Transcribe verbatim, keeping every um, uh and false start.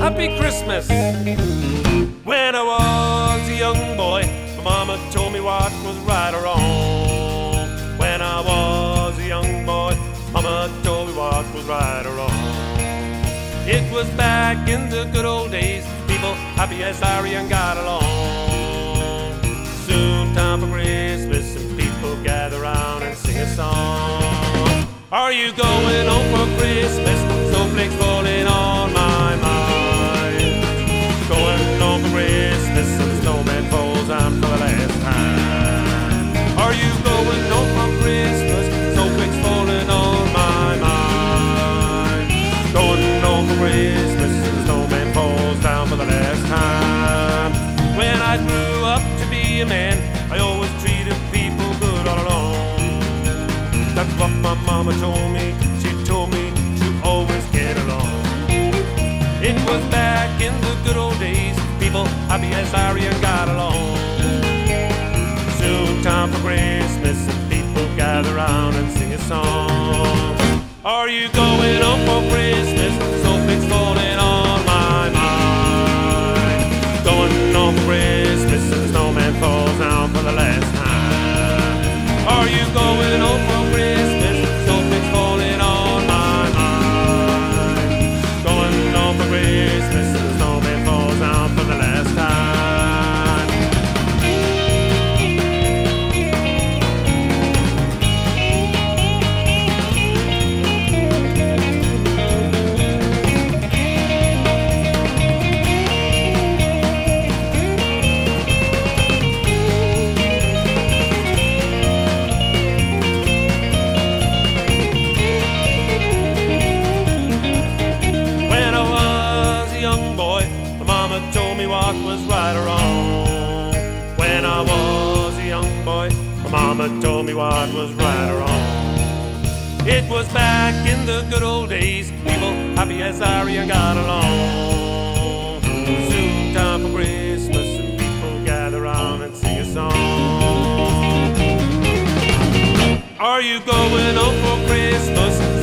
happy Christmas. When I was a young boy, my mama told me what was right or wrong. When I was a young boy, mama told me what was right or wrong. It was back in the good old days, people happy as Larry and got along. Soon time for Christmas and people gather round and sing a song. Are you going home for Christmas? Snowflakes falling on my mind. Going home for Christmas and the snowman falls out for the last time. Are you going home for Christmas? Snowflakes falling on my mind. Going home for Christmas and the snowman falls down for the last time. When I grew up to be a man, I always treated people good all along. That's what my mama told me. She told me to always get along. It was back in the good old days, people happy as Larry and got along. Soon time for Christmas and people gather round and sing a song. Are you going home for Christmas? Snowflakes falling on my mind. Going home for Christmas and the snowman falls down for the last time. Are you going home for mama told me what was right or wrong. It was back in the good old days, people happy as Larry and got along. Soon time for Christmas and people gather round and sing a song. Are you going home for Christmas?